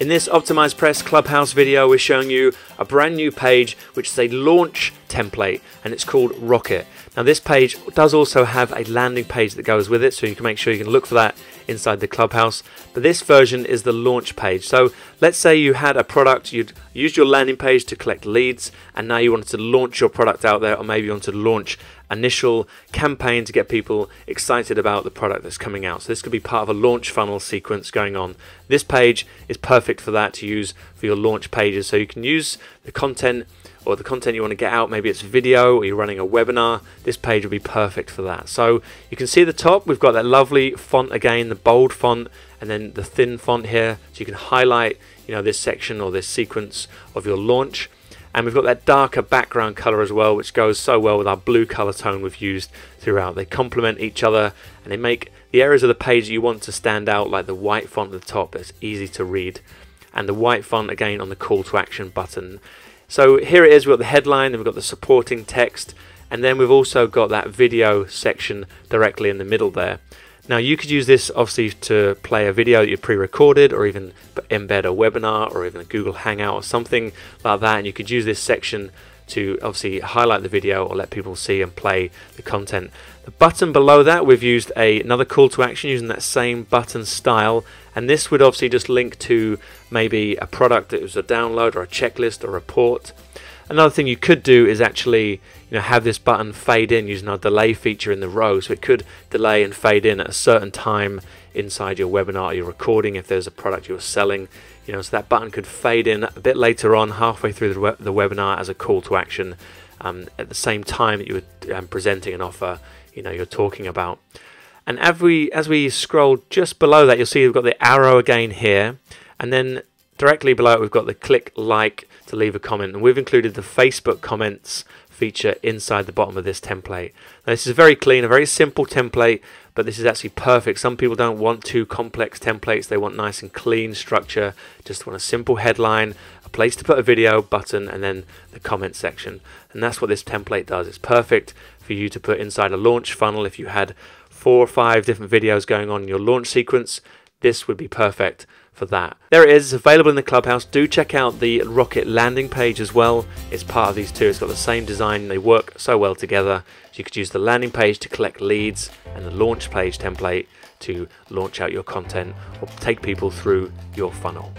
In this OptimizePress Clubhouse video, we're showing you a brand new page which is a launch template, and it's called Rocket. Now this page does also have a landing page that goes with it, so you can make sure you can look for that inside the Clubhouse, but this version is the launch page. So let's say you had a product, you'd used your landing page to collect leads, and now you wanted to launch your product out there, or maybe you want to launch initial campaign to get people excited about the product that's coming out. So this could be part of a launch funnel sequence going on. This page is perfect for that, to use for your launch pages. So you can use the content, or the content you want to get out, maybe it's video or you're running a webinar, this page will be perfect for that. So you can see the top, we've got that lovely font again, the bold font, and then the thin font here, so you can highlight, you know, this section or this sequence of your launch. And we've got that darker background color as well, which goes so well with our blue color tone we've used throughout. They complement each other, and they make the areas of the page that you want to stand out, like the white font at the top that's easy to read, and the white font again on the call to action button. So here it is, we've got the headline, and we've got the supporting text, and then we've also got that video section directly in the middle there. Now you could use this obviously to play a video that you pre-recorded, or even embed a webinar, or even a Google Hangout or something like that, and you could use this section to obviously highlight the video or let people see and play the content. The button below that, we've used another call to action using that same button style, and this would obviously just link to maybe a product that was a download or a checklist or report. Another thing you could do is actually, you know, have this button fade in using our delay feature in the row, so it could delay and fade in at a certain time inside your webinar or your recording if there's a product you're selling, you know, so that button could fade in a bit later on, halfway through the webinar, as a call to action at the same time that you were presenting an offer, you know, you're talking about. And as we scroll just below that, you'll see we've got the arrow again here, and then directly below it, we've got the click like to leave a comment, and we've included the Facebook comments feature inside the bottom of this template. Now this is very clean, a very simple template, but this is actually perfect. Some people don't want too complex templates, they want nice and clean structure, just want a simple headline, a place to put a video button, and then the comment section. And that's what this template does. It's perfect for you to put inside a launch funnel. If you had 4 or 5 different videos going on in your launch sequence, this would be perfect for that. There it is, it's available in the Clubhouse. Do check out the Rocket landing page as well. It's part of these two, it's got the same design, they work so well together. So you could use the landing page to collect leads, and the launch page template to launch out your content or take people through your funnel.